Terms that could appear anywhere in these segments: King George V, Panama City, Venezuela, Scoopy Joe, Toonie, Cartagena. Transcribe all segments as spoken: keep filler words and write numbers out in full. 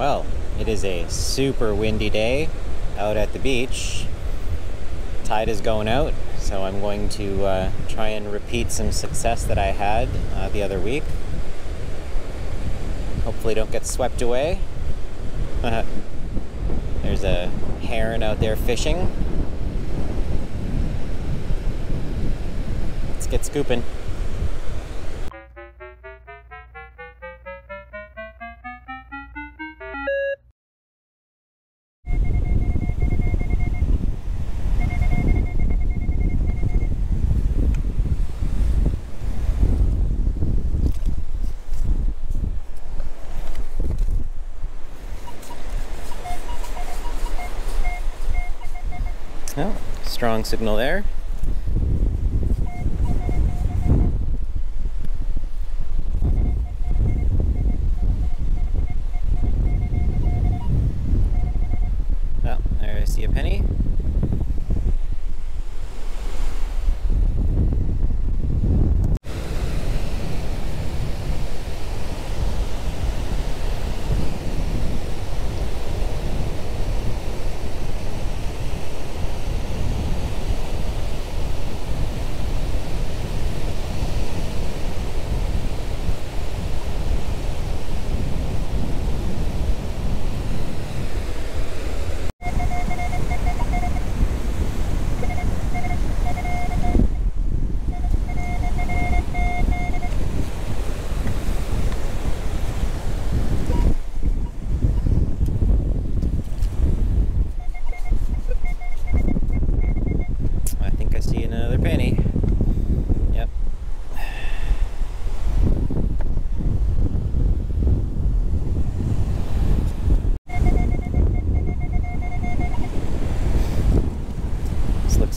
Well, it is a super windy day out at the beach. Tide is going out, so I'm going to uh, try and repeat some success that I had uh, the other week. Hopefully don't get swept away. There's a heron out there fishing. Let's get scooping. Oh, strong signal there. Oh, there I see a penny.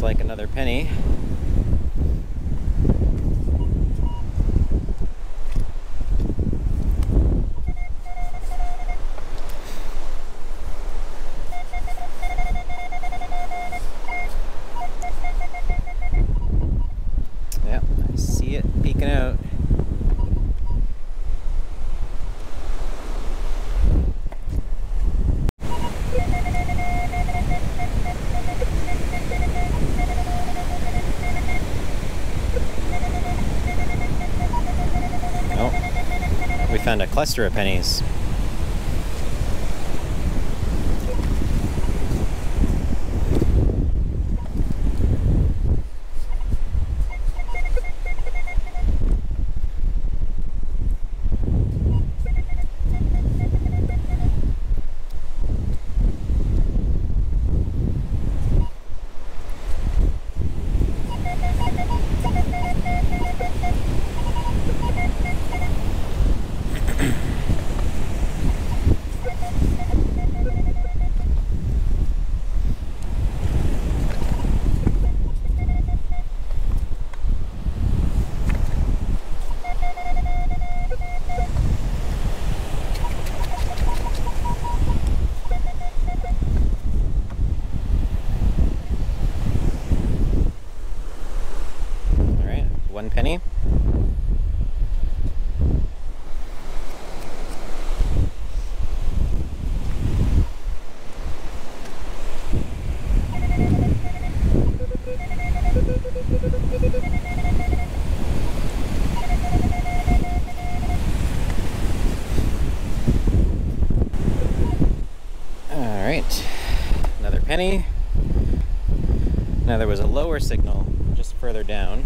Like another penny. Yep, I see it peeking out. Found a cluster of pennies. One penny. All right, another penny. Now there was a lower signal just further down.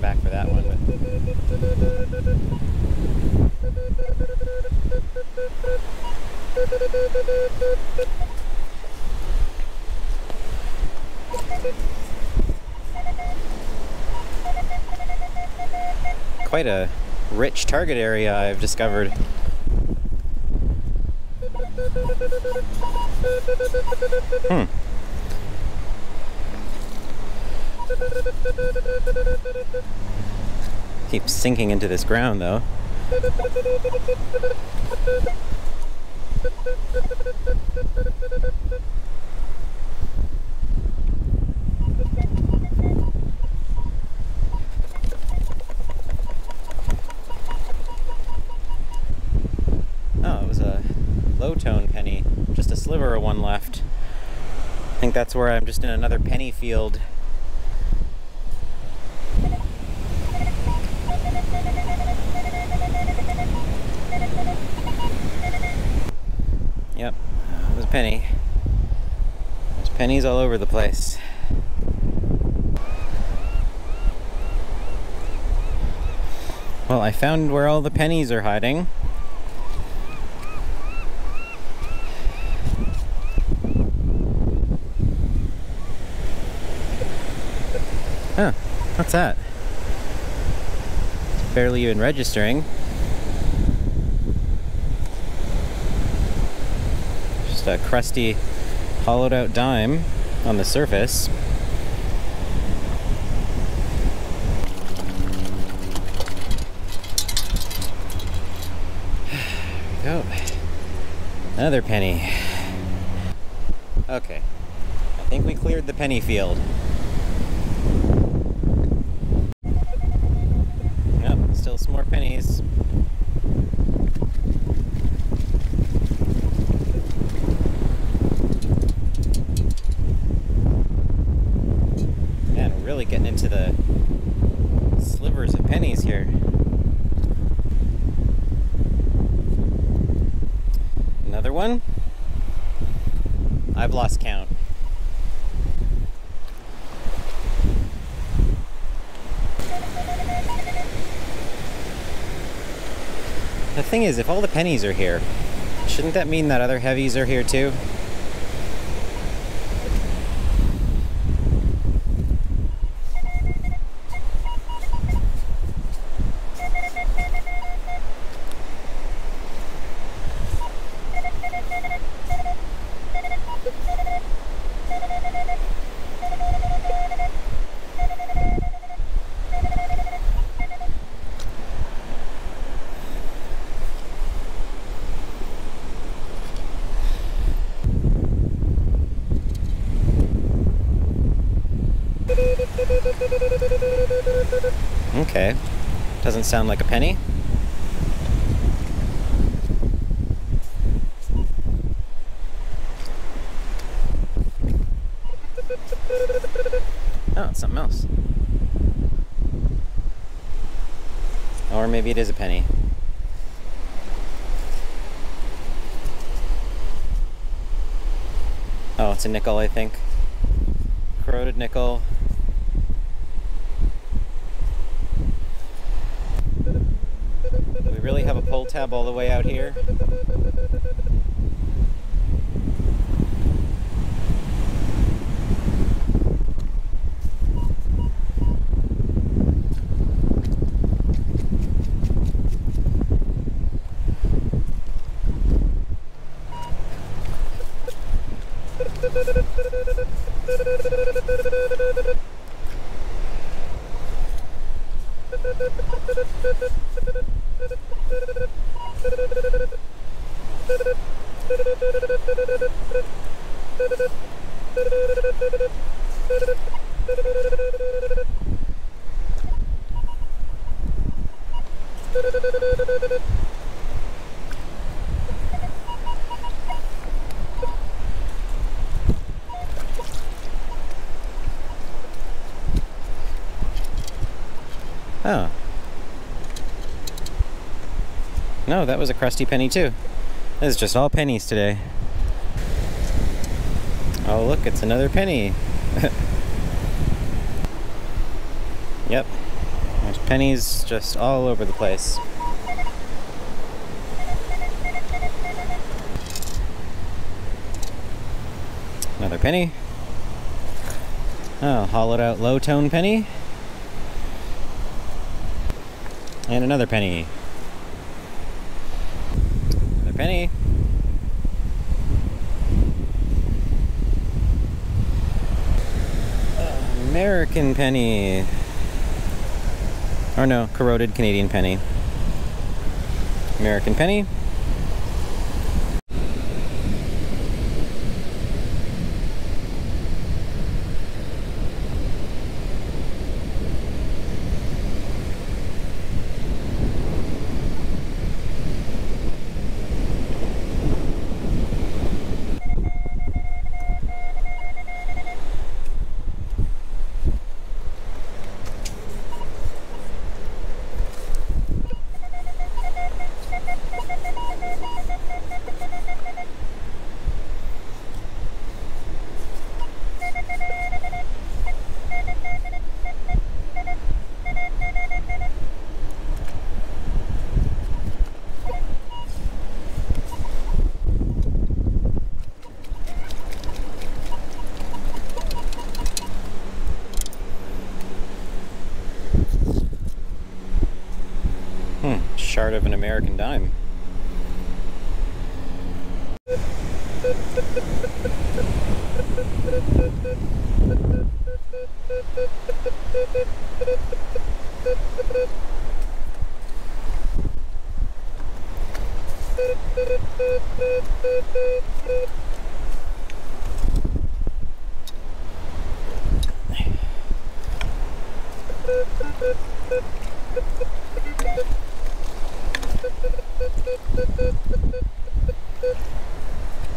Back for that one, but quite a rich target area I've discovered. Hmm. Keeps sinking into this ground though. sliver of one left. I think that's where I'm just in another penny field. Yep, that was a penny. There's pennies all over the place. Well, I found where all the pennies are hiding. Huh, what's that? It's barely even registering. Just a crusty, hollowed out dime on the surface. There we go. Another penny. Okay, I think we cleared the penny field. Still some more pennies. Man, we're really getting into the slivers of pennies here. Another one. I've lost count. The thing is, if all the pennies are here, shouldn't that mean that other heavies are here too? Okay, doesn't sound like a penny. Oh, it's something else. Or maybe it is a penny. Oh, it's a nickel, I think. Corroded nickel. Really have a pull tab all the way out here. Oh. No, that was a crusty penny too. This is just all pennies today. Oh look, it's another penny. Yep, there's pennies just all over the place. Another penny. Oh, hollowed out low tone penny. And another penny. Another penny. American penny. Or no, corroded Canadian penny. American penny. of an American dime.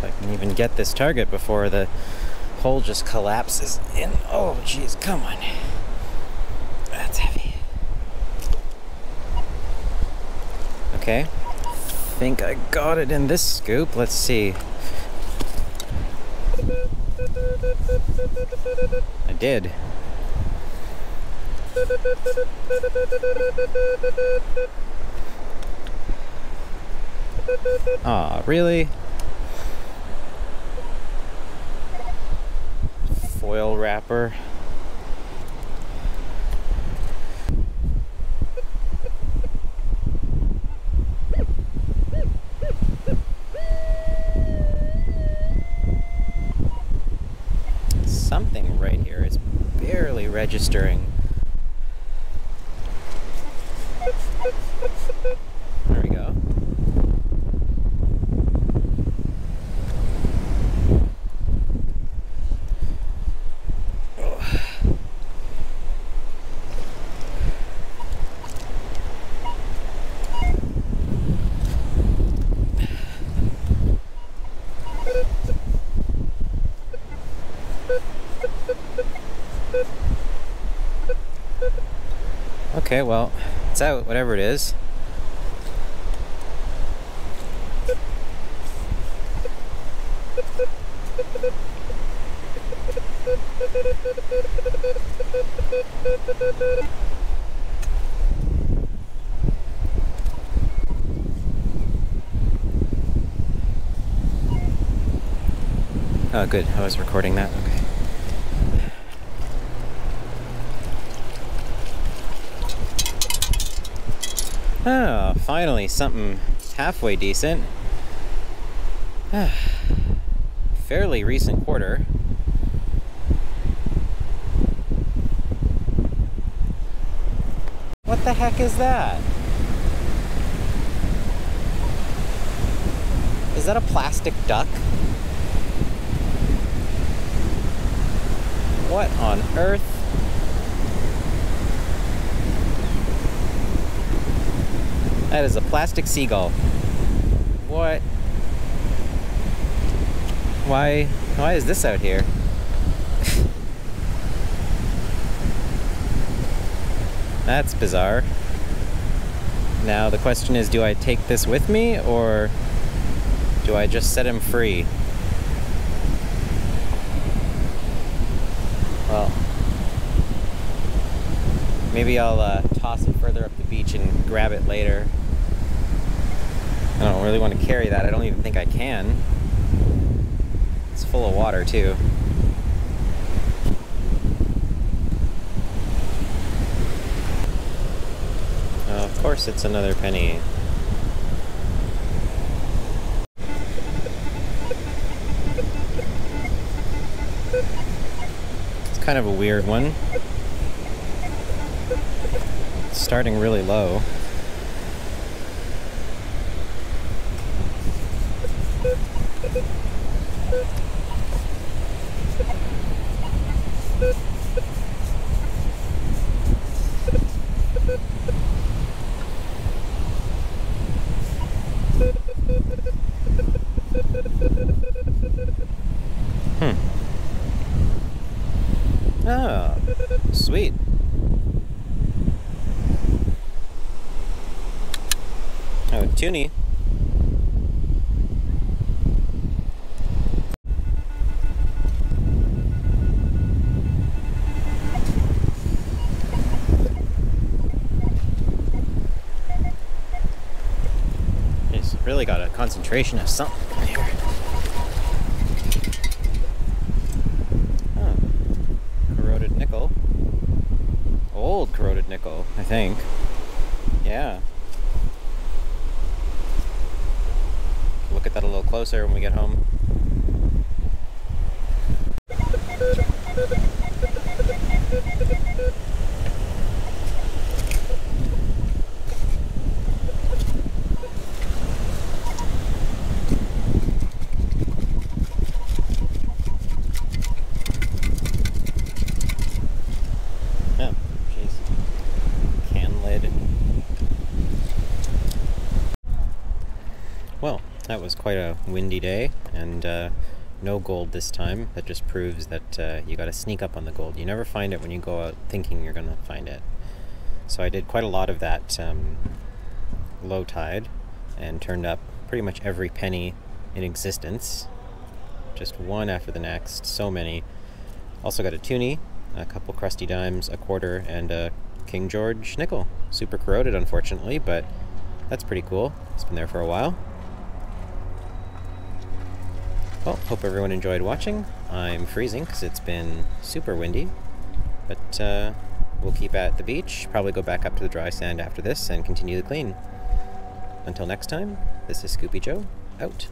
If I can even get this target before the hole just collapses in. Oh, geez, come on. That's heavy. Okay. I think I got it in this scoop. Let's see. I did. Aw, really? Foil wrapper. Something right here is barely registering. There we go. Oh. Okay, well, it's out, whatever it is. Oh, good. I was recording that. Okay. Oh, finally something halfway decent. Fairly recent quarter. What the heck is that? Is that a plastic duck? What on earth? That is a plastic seagull. What? Why? Why is this out here? That's bizarre. Now the question is, do I take this with me or do I just set him free? Well, maybe I'll uh, toss it further up the beach and grab it later. I don't really want to carry that. I don't even think I can. It's full of water, too. Oh, of course it's another penny. It's kind of a weird one. It's starting really low. Hmm. Oh, sweet. Oh, Toonie. Really got a concentration of something here. Huh. Corroded nickel. Old corroded nickel, I think. Yeah. closer when we get home. Well, that was quite a windy day, and uh, no gold this time. That just proves that uh, you gotta sneak up on the gold. You never find it when you go out thinking you're gonna find it. So I did quite a lot of that um, low tide, and turned up pretty much every penny in existence. Just one after the next, so many. Also got a toonie, a couple crusty dimes, a quarter, and a King George nickel. Super corroded, unfortunately, but that's pretty cool. It's been there for a while. Well, hope everyone enjoyed watching. I'm freezing because it's been super windy, but uh, we'll keep at the beach, probably go back up to the dry sand after this and continue the clean. Until next time, this is Scoopy Joe, out.